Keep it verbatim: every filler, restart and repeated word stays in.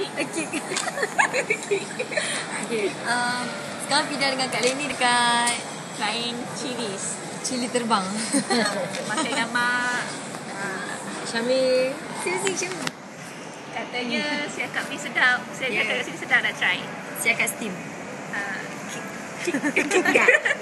Okey. Okey. Um, sekarang pindah dengan Kak Leni dekat flying chilies. Cili terbang. Masak nama uh, Syamil. Sini sini. Katanya siakap ni sedap. Saya yeah. kata kat sini sedap, nak try. Siakap steam. Ah. Uh,